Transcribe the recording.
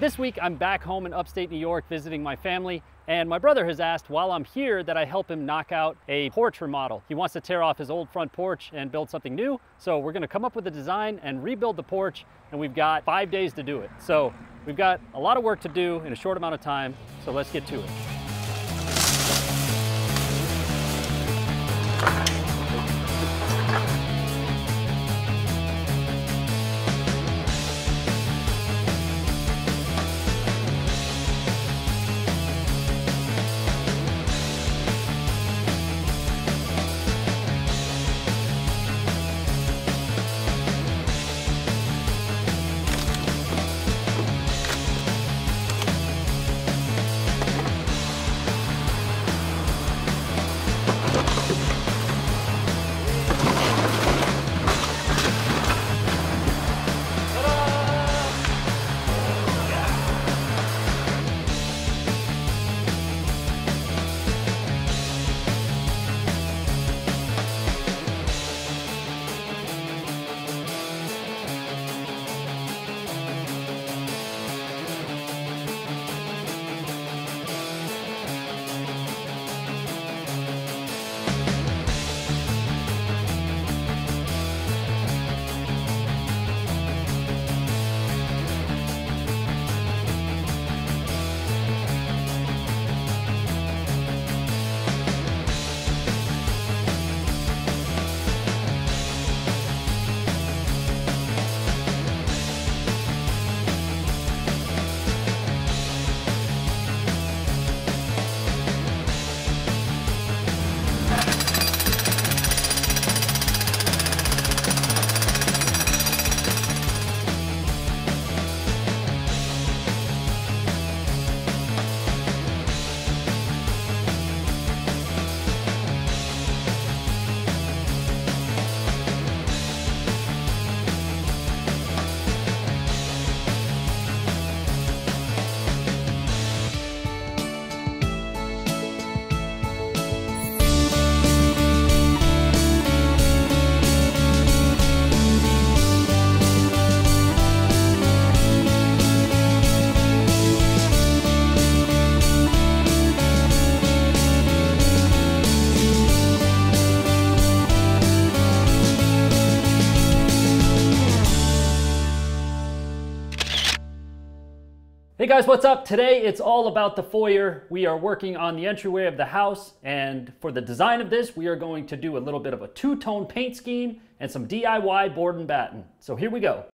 This week, I'm back home in upstate New York visiting my family, and my brother has asked while I'm here that I help him knock out a porch remodel. He wants to tear off his old front porch and build something new, so we're gonna come up with a design and rebuild the porch, and we've got 5 days to do it. So we've got a lot of work to do in a short amount of time, so let's get to it. Hey guys, what's up? Today it's all about the foyer. We are working on the entryway of the house, and for the design of this, we are going to do a little bit of a two-tone paint scheme and some DIY board and batten. So here we go.